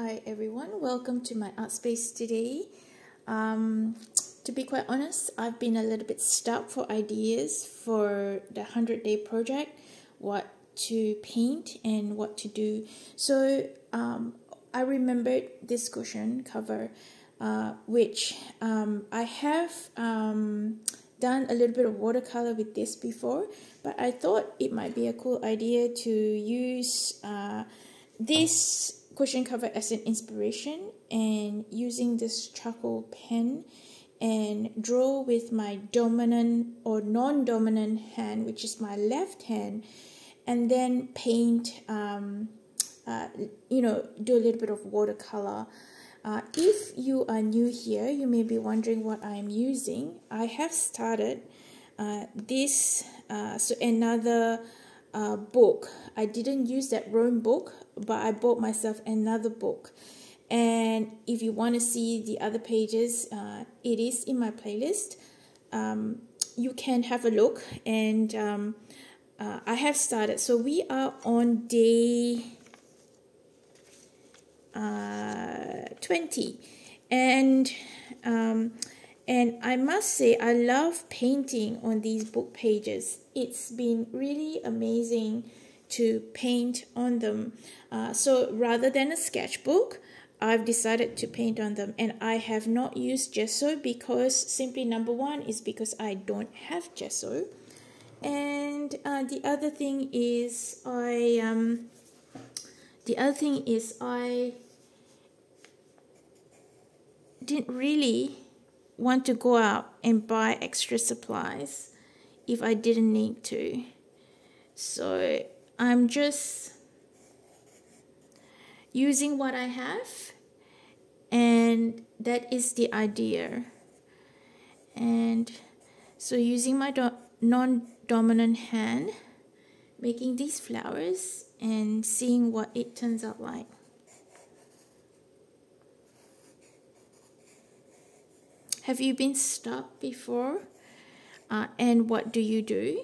Hi everyone, welcome to my art space today. To be quite honest, I've been a little bit stuck for ideas for the 100 Day Project, what to paint and what to do. So I remembered this cushion cover, which I have done a little bit of watercolor with this before, but I thought it might be a cool idea to use this cushion cover as an inspiration, and using this charcoal pen and draw with my dominant or non-dominant hand, which is my left hand, and then paint, do a little bit of watercolor. If you are new here, you may be wondering what I'm using. I have started this, so another book. I didn't use that Rome book, but I bought myself another book, and if you want to see the other pages, it is in my playlist. You can have a look, and I have started. So we are on day 20, and I must say I love painting on these book pages. It's been really amazing to paint on them. So rather than a sketchbook, I've decided to paint on them, and I have not used gesso because simply number one is because I don't have gesso, and the other thing is I didn't really want to go out and buy extra supplies if I didn't need to. So I'm just using what I have, and that is the idea. And so using my non-dominant hand, making these flowers and seeing what it turns out like. Have you been stuck before? And what do you do?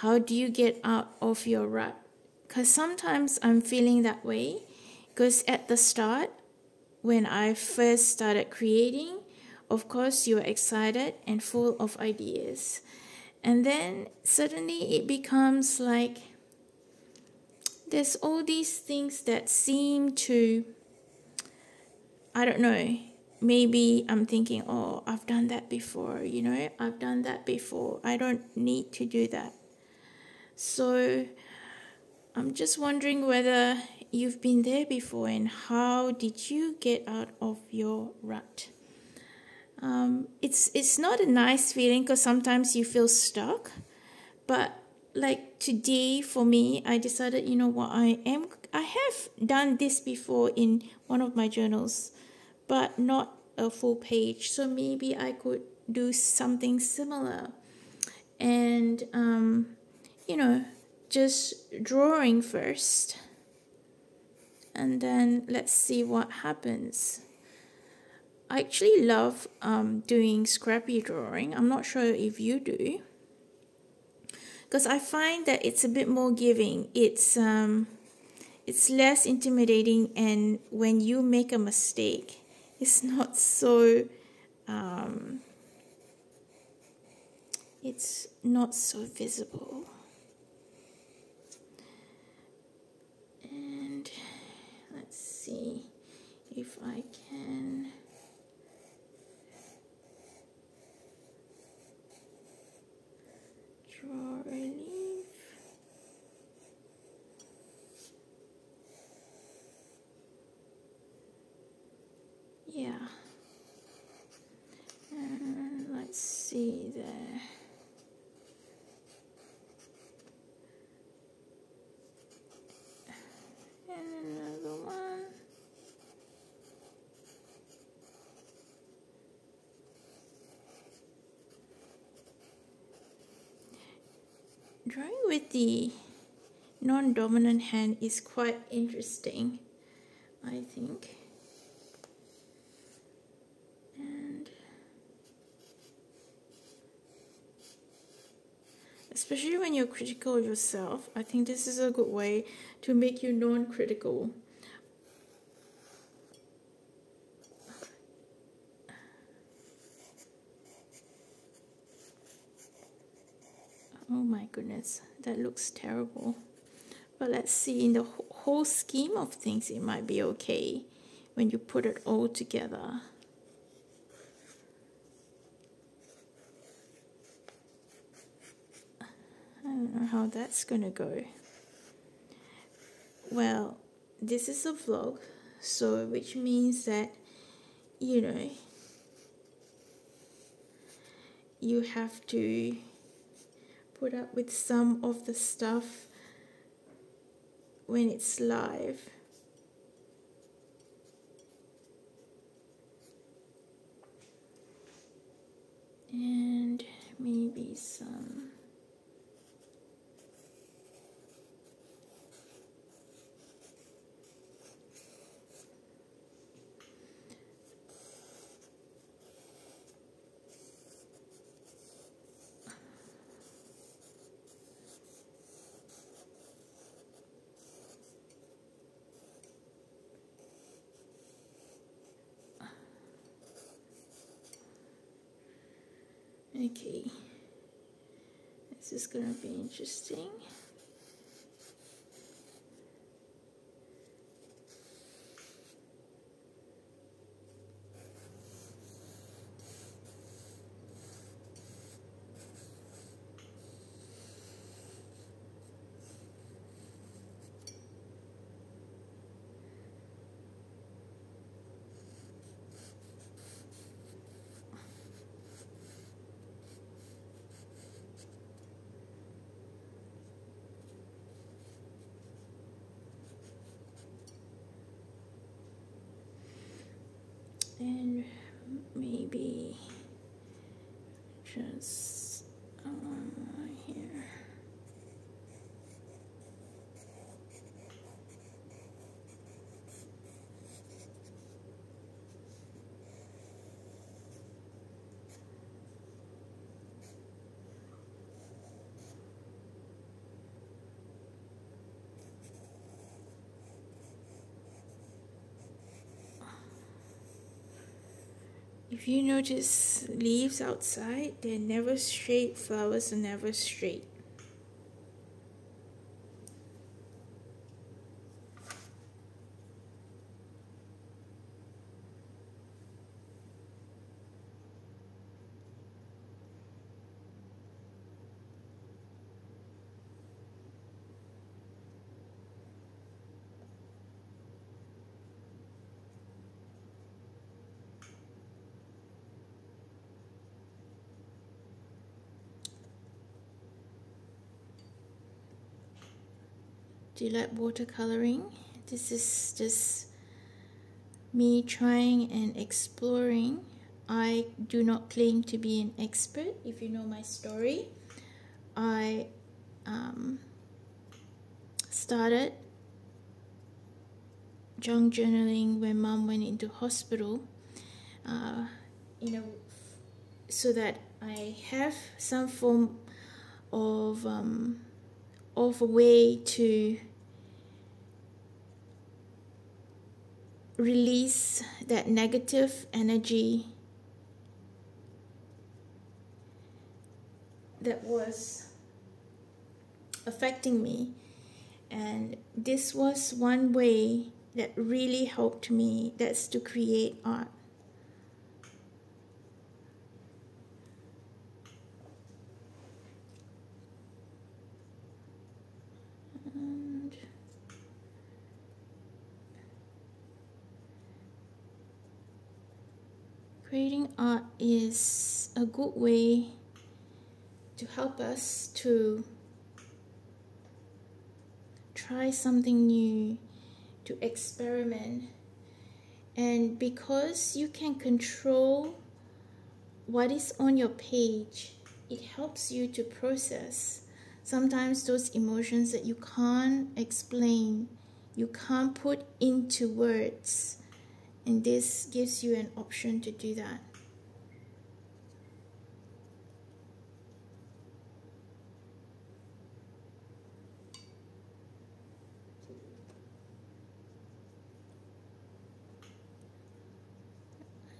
How do you get out of your rut? Because sometimes I'm feeling that way. Because at the start, when I first started creating, of course you're excited and full of ideas. And then suddenly it becomes like there's all these things that seem to, I don't know, maybe I'm thinking, oh, I've done that before, you know, I've done that before. I don't need to do that. So I'm just wondering whether you've been there before, and how did you get out of your rut? It's not a nice feeling, because sometimes you feel stuck. But like today for me, I decided, you know what, I have done this before in one of my journals, but not a full page. So maybe I could do something similar, and you know, just drawing first, and then let's see what happens. I actually love doing scrappy drawing. I'm not sure if you do, because I find that it's a bit more giving. It's less intimidating, and when you make a mistake, it's not so it's not so visible. And let's see if I can. Drawing with the non-dominant hand is quite interesting, I think. And especially when you're critical of yourself, I think this is a good way to make you non-critical. goodness, that looks terrible. But let's see, in the whole scheme of things, it might be okay when you put it all together. I don't know how that's gonna go. Well, this is a vlog, so which means that, you know, you have to put up with some of the stuff when it's live. And maybe some... Okay, this is gonna be interesting. And maybe just here. If you notice leaves outside, they're never straight, flowers are never straight. Do you like watercoloring? This is just me trying and exploring. I do not claim to be an expert. If you know my story, I started junk journaling when Mom went into hospital, so that I have some form of a way to release that negative energy that was affecting me. And this was one way that really helped me, that's to create art. Creating art is a good way to help us to try something new, to experiment. And because you can control what is on your page, it helps you to process sometimes those emotions that you can't explain, you can't put into words. And this gives you an option to do that.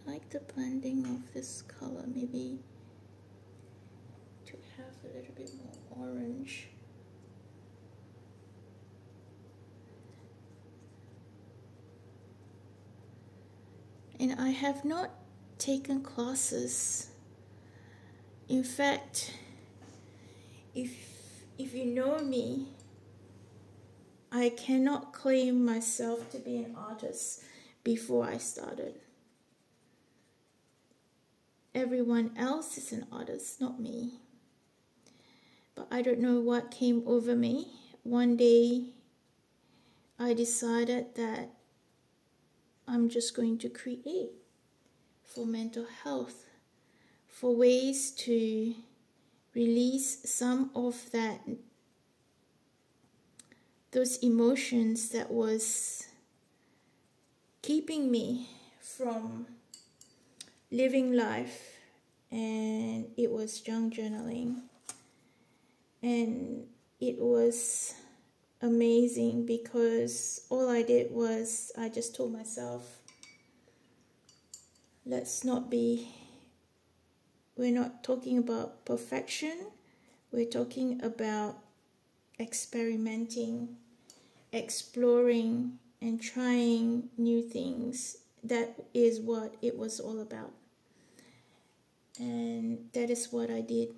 I like the blending of this color, maybe to have perhaps a little bit more orange. And I have not taken classes. In fact, if you know me, I cannot claim myself to be an artist before I started. Everyone else is an artist, not me. But I don't know what came over me. One day, I decided that I'm just going to create for mental health, for ways to release some of those emotions that was keeping me from living life, and it was junk journaling. And it was amazing because all I did was I just told myself, we're not talking about perfection, we're talking about experimenting, exploring, and trying new things. That is what it was all about. And that is what I did.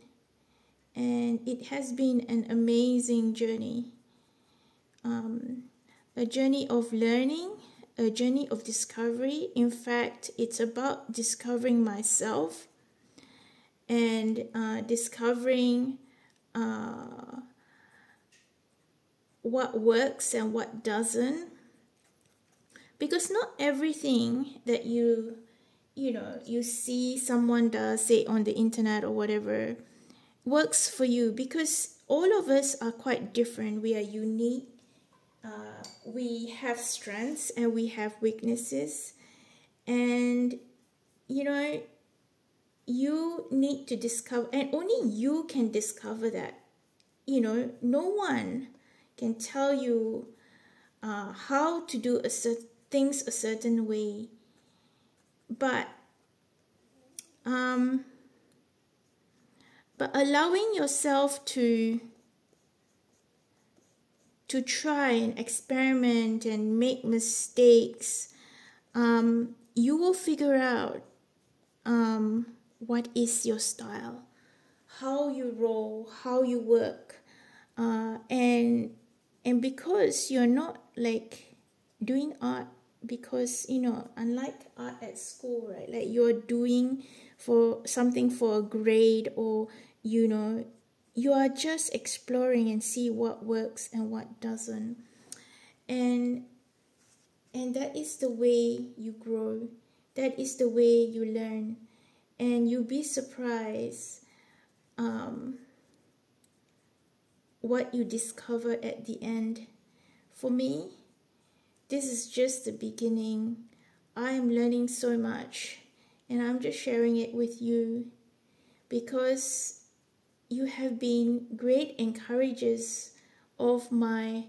And it has been an amazing journey. A journey of learning, a journey of discovery. In fact, it's about discovering myself and discovering what works and what doesn't. Because not everything that you see someone does, say on the internet or whatever, works for you. Because all of us are quite different. We are unique. We have strengths and we have weaknesses, and you need to discover, and only you can discover that. No one can tell you how to do things a certain way, but allowing yourself to try and experiment and make mistakes, you will figure out what is your style, how you roll, how you work, and because you're not like doing art because unlike art at school, right? Like you're doing something for a grade, or you are just exploring and see what works and what doesn't. And that is the way you grow. That is the way you learn. And you'll be surprised what you discover at the end. For me, this is just the beginning. I am learning so much, and I'm just sharing it with you because you have been great encouragers of my,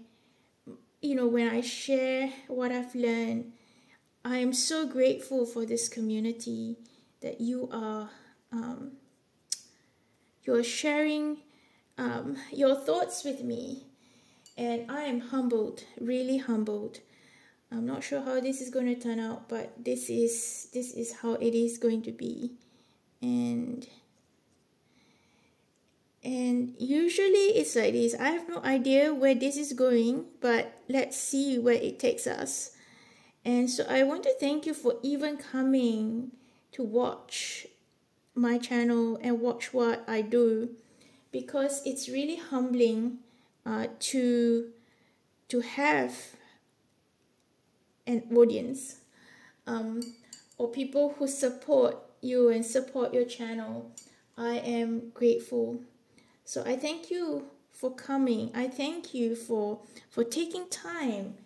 when I share what I've learned. I am so grateful for this community that you're sharing your thoughts with me. And I am humbled, really humbled. I'm not sure how this is going to turn out, but this is how it is going to be. And usually it's like this. I have no idea where this is going, but let's see where it takes us. And so I want to thank you for even coming to watch my channel and watch what I do, because it's really humbling to have an audience or people who support you and support your channel. I am grateful. So I thank you for coming. I thank you for taking time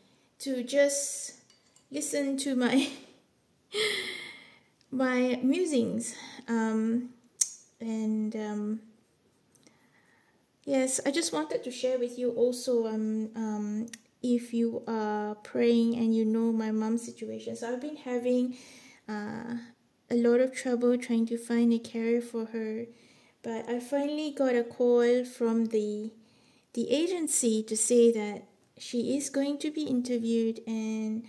to just listen to my my musings. Yes, I just wanted to share with you also if you are praying and my mom's situation. So I've been having a lot of trouble trying to find a carer for her. but I finally got a call from the agency to say that she is going to be interviewed and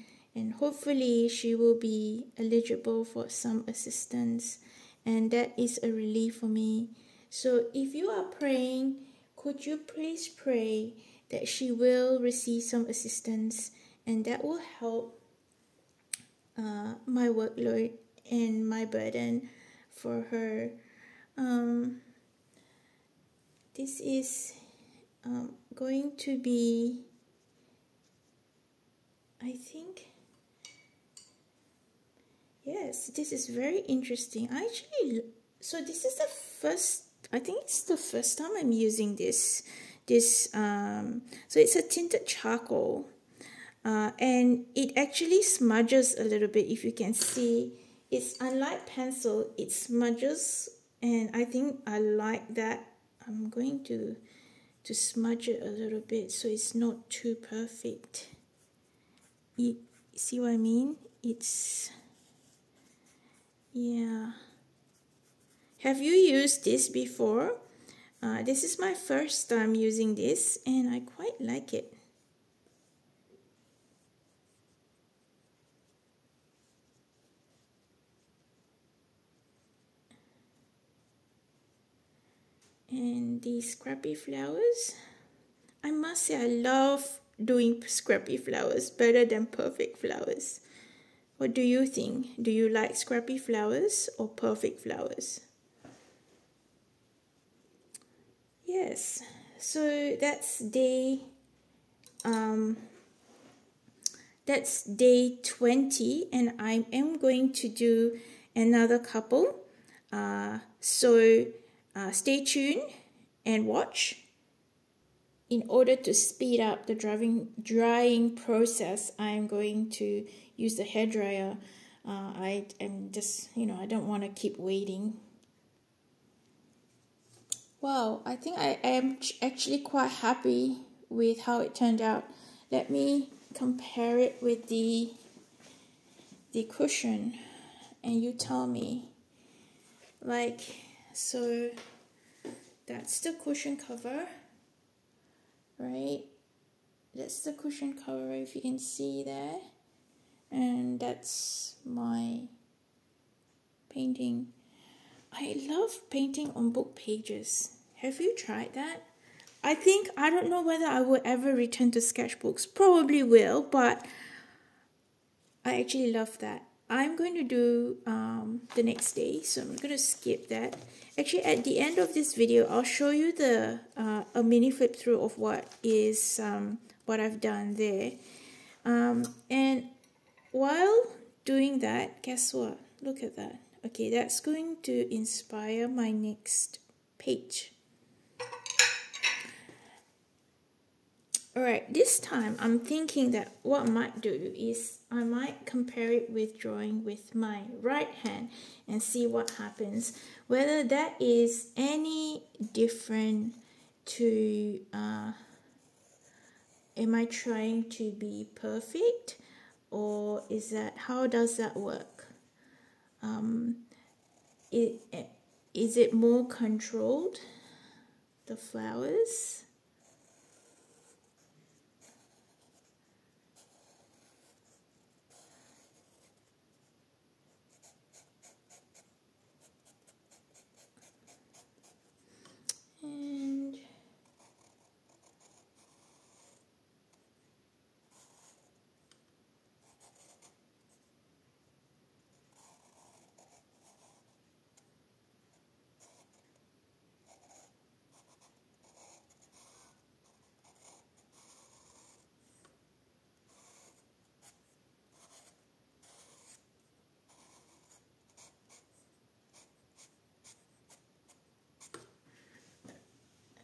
hopefully she will be eligible for some assistance, and that is a relief for me. So if you are praying, could you please pray that she will receive some assistance, and that will help my workload and my burden for her. This is going to be, I think, yes, this is very interesting. So this is the first, I think it's the first time I'm using this. So it's a tinted charcoal, and it actually smudges a little bit. If you can see, it's unlike pencil, it smudges, and I think I like that. I'm going to smudge it a little bit so it's not too perfect. You see what I mean? It's, yeah. Have you used this before? This is my first time using this, and I quite like it. And these scrappy flowers. I must say I love doing scrappy flowers better than perfect flowers. What do you think? Do you like scrappy flowers or perfect flowers? Yes, so that's day 20, and I am going to do another couple. So stay tuned and watch. In order to speed up the drying process, I am going to use the hairdryer. I am just, you know, I don't want to keep waiting. Wow, I think I am actually quite happy with how it turned out. Let me compare it with the cushion, and you tell me. Like, so that's the cushion cover, right? That's the cushion cover, if you can see there. And that's my painting. I love painting on book pages. Have you tried that? I don't know whether I will ever return to sketchbooks. Probably will, but I actually love that. I'm going to do the next day, so I'm going to skip that. Actually, at the end of this video, I'll show you the a mini flip through of what is what I've done there. And while doing that, guess what? Look at that. Okay, that's going to inspire my next page. Alright, this time I'm thinking that what I might do is I might compare it with drawing with my right hand and see what happens. Whether that is any different to, am I trying to be perfect, or is that, how does that work? Is it more controlled, the flowers?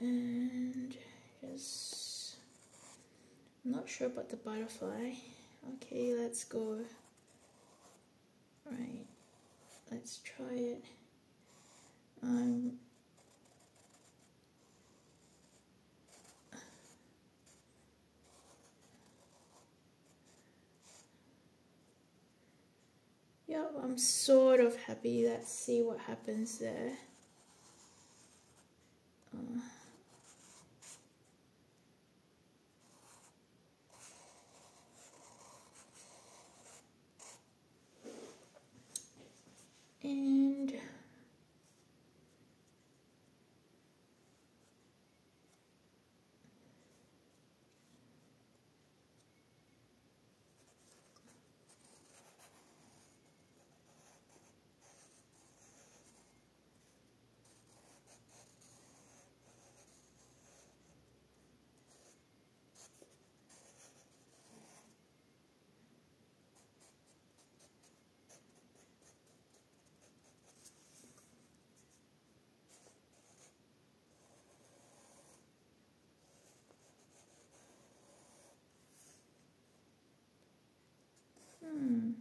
And just, I'm not sure about the butterfly. Okay, let's go. Right, let's try it. Yeah, I'm sort of happy. Let's see what happens there. And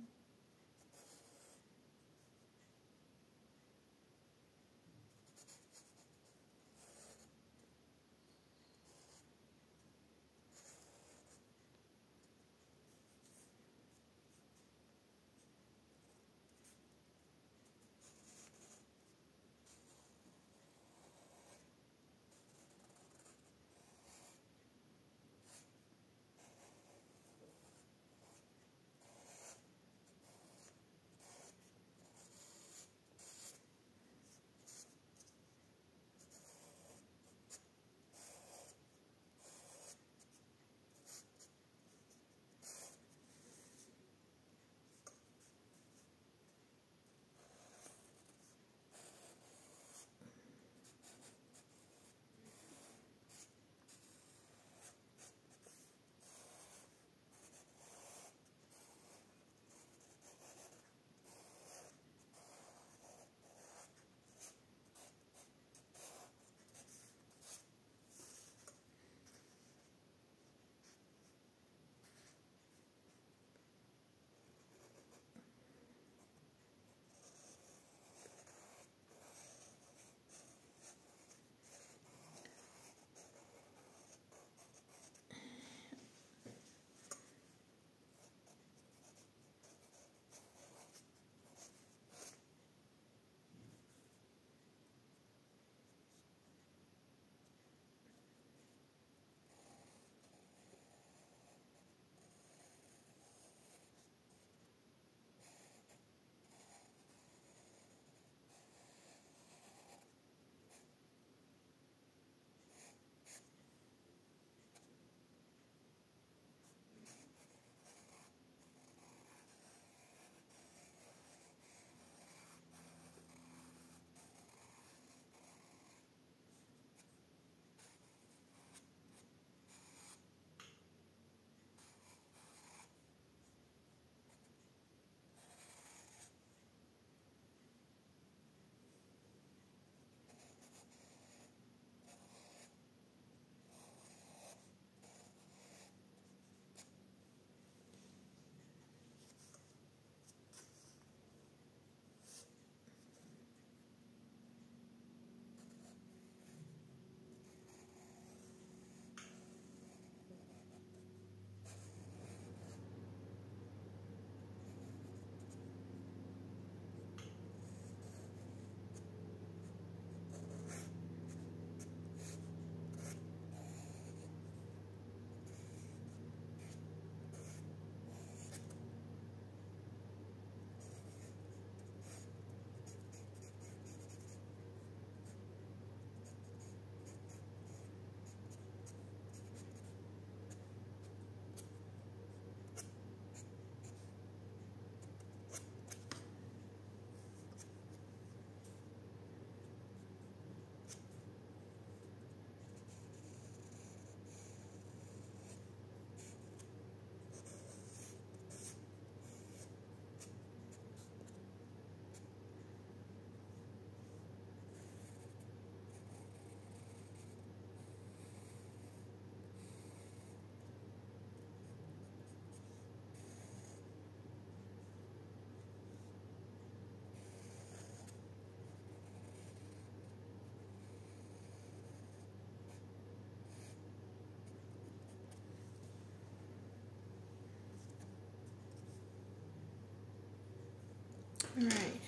Alright,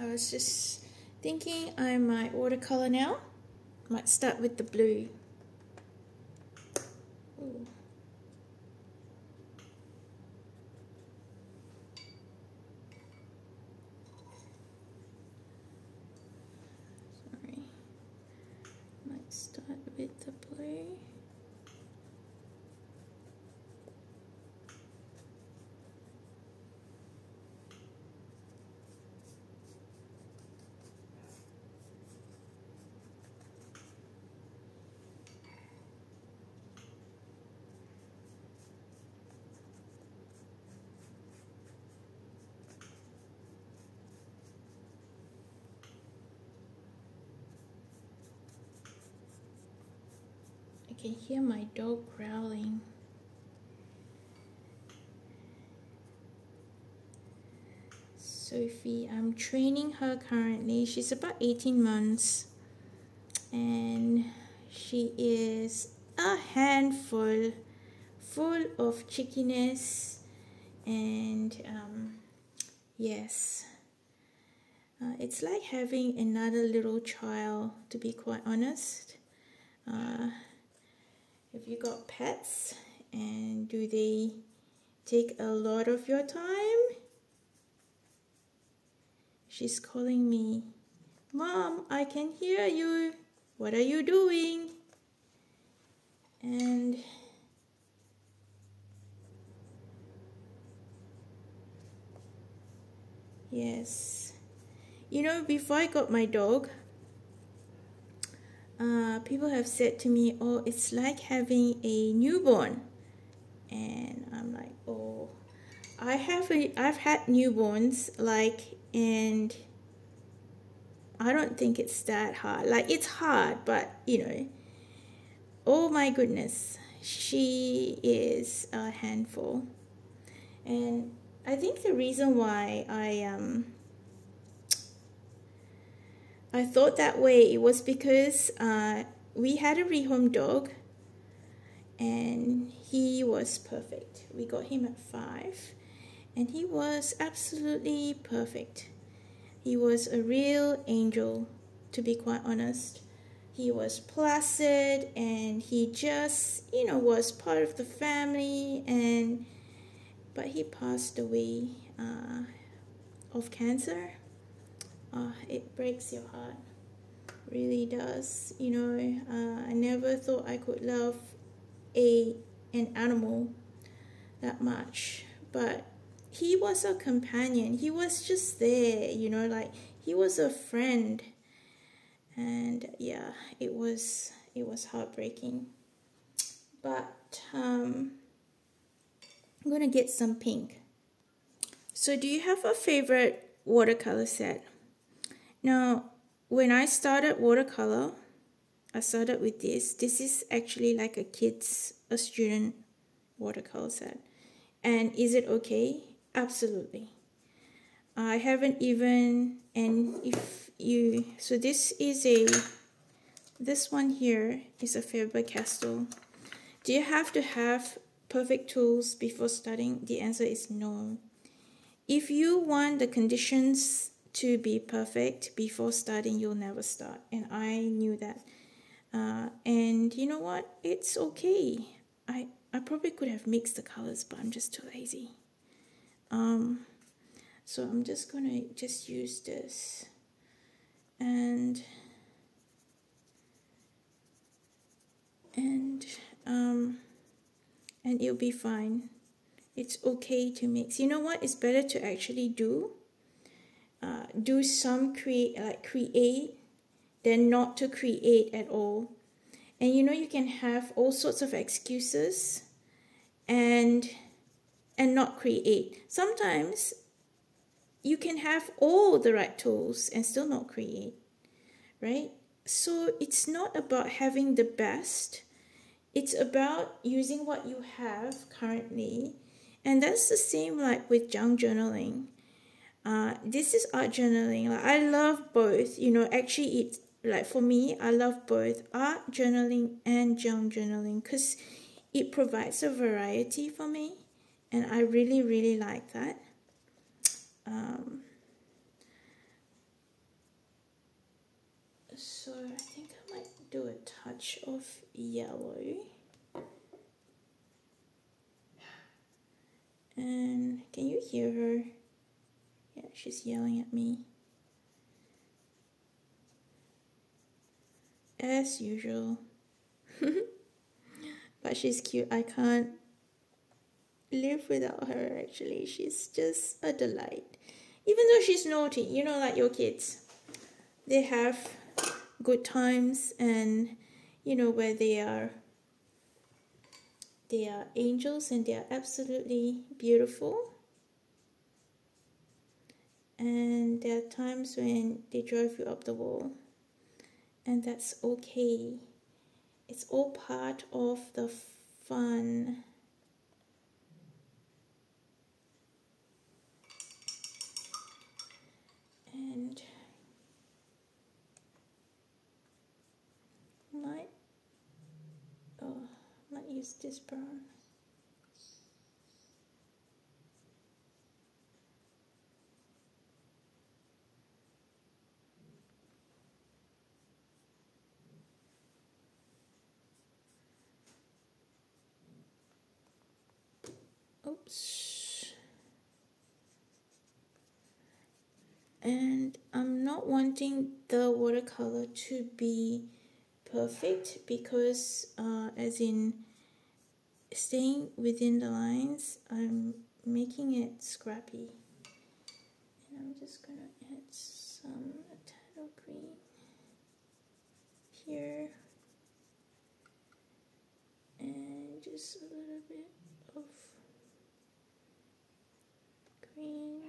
I was just thinking I might watercolor now. Might start with the blue. Ooh. Sorry. Might start with the blue. I can hear my dog growling. Sophie, I'm training her currently. She's about 18 months and she is a handful, full of cheekiness and yes. It's like having another little child, to be quite honest. Have you got pets and do they take a lot of your time? She's calling me, Mom, I can hear you. What are you doing? And yes, you know, before I got my dog, people have said to me, oh, it's like having a newborn. And I'm like, oh, I've had newborns, like, and I don't think it's that hard. Like, it's hard, but, you know, oh my goodness, she is a handful. And I think the reason why I thought that way, it was because we had a rehome dog and he was perfect. We got him at 5 and he was absolutely perfect. He was a real angel, to be quite honest. He was placid and he just, you know, was part of the family, and but he passed away of cancer. It breaks your heart, really does, you know. I never thought I could love an animal that much, but he was a companion. He was just there, you know, like he was a friend. And yeah, it was heartbreaking. But I'm gonna get some pink. So do you have a favorite watercolor set? Now, when I started watercolor, I started with this. This is actually like a student watercolor set. And is it okay? Absolutely. I haven't even, and if you, so this is this one here is a Faber-Castell. Do you have to have perfect tools before starting? The answer is no. If you want the conditions to be perfect before starting, you'll never start, and I knew that. And you know what, it's okay. I probably could have mixed the colors, but I'm just too lazy. So I'm just gonna use this, and it'll be fine. It's okay to mix. You know what, it's better to actually do some create than not to create at all. And you know, you can have all sorts of excuses and not create. Sometimes you can have all the right tools and still not create, right? So it's not about having the best, it's about using what you have currently. And that's the same like with junk journaling. This is art journaling. Like, I love both, you know. Actually, it's like, for me, I love both art journaling and junk journaling because it provides a variety for me, and I really, really like that. So I think I might do a touch of yellow. And can you hear her? Yeah, she's yelling at me. As usual. But she's cute. I can't live without her, actually. She's just a delight. Even though she's naughty, you know, like your kids. They have good times and, you know, where they are angels and they are absolutely beautiful. And there are times when they drive you up the wall. And that's okay. It's all part of the fun. And might use this brown. Oops. And I'm not wanting the watercolor to be perfect because as in staying within the lines, I'm making it scrappy. And I'm just gonna add some a tad of green here and just a little bit of green.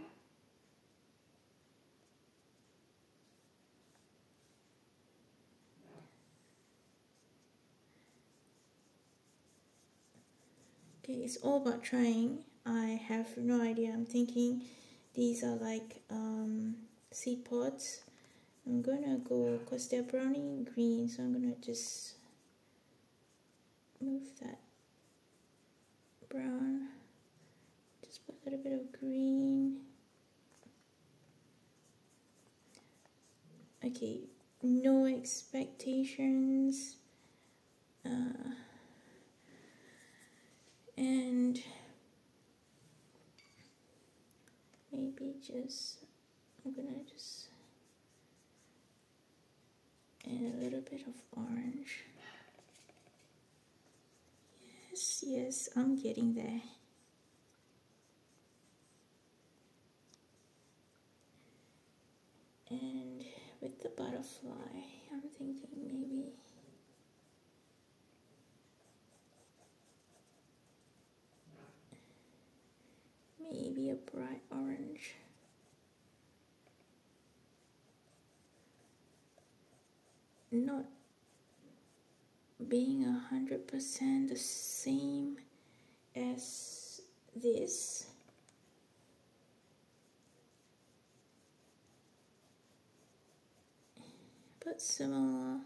Okay, it's all about trying. I have no idea. I'm thinking these are like seed pods. I'm gonna go, because they're browny and green, so I'm gonna just move that brown. Just put a little bit of green. Okay, no expectations. And maybe just, I'm gonna just add a little bit of orange. Yes, yes, I'm getting there. And with the butterfly, I'm thinking maybe a bright orange. Not being 100% the same as this. But similar.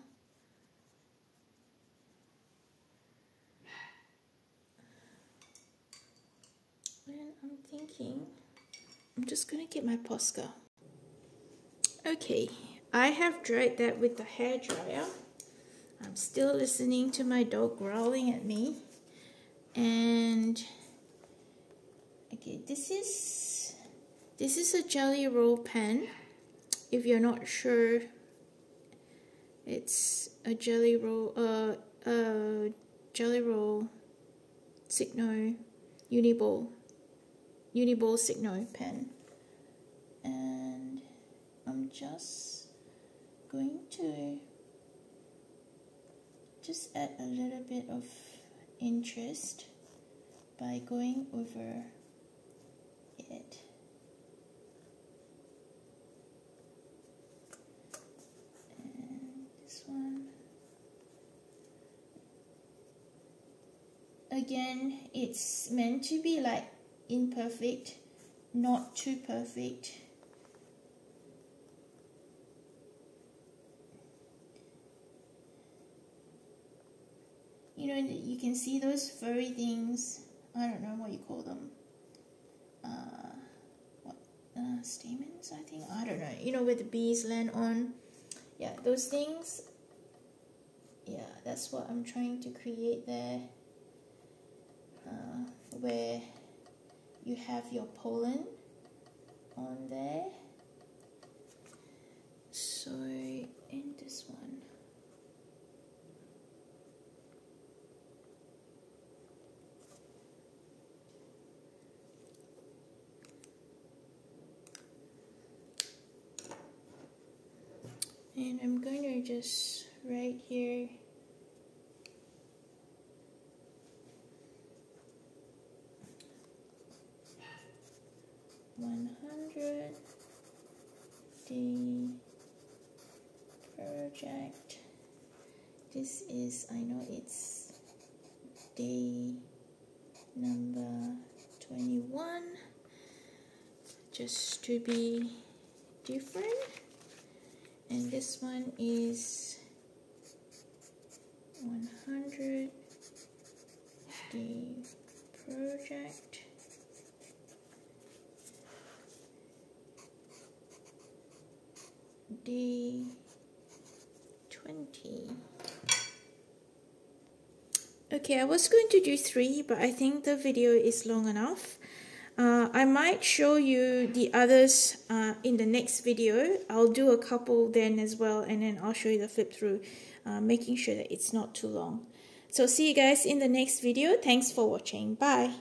And I'm thinking I'm just gonna get my Posca. Okay, I have dried that with the hairdryer. I'm still listening to my dog growling at me. And okay, this is a Gelly Roll pen. If you're not sure, it's a Gelly Roll Signo Uni-Ball Signo pen, and I'm just going to just add a little bit of interest by going over it. And this one again, it's meant to be like imperfect, not too perfect. You know, you can see those furry things. I don't know what you call them. Stamens, I think. I don't know. You know, where the bees land on. Yeah, those things. yeah, that's what I'm trying to create there, where you have your pollen on there. So in this one, and I'm going to just right here Project. This is, I know it's day number 21, just to be different, and this one is 100 day project. Day 20. Okay, I was going to do 3, but I think the video is long enough. I might show you the others in the next video. I'll do a couple then as well, and then I'll show you the flip through, making sure that it's not too long. So see you guys in the next video. Thanks for watching. Bye.